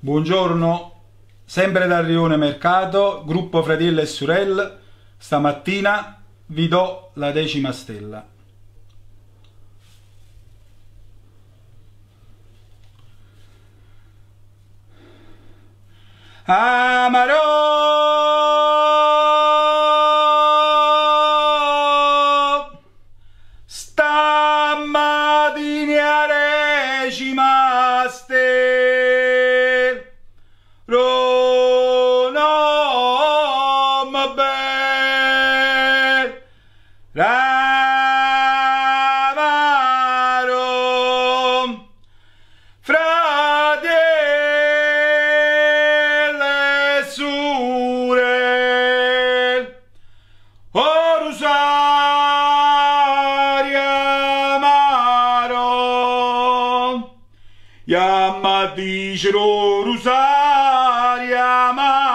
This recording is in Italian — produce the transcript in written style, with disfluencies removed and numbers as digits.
Buongiorno, sempre da Rione Mercato, gruppo Fratielle e Surelle. Stamattina vi do la 10ª stella. Amarò stamattina 10ª stella. Ramaro, fratielle e surelle, o rosario amaro, chiama dicero rosario amaro.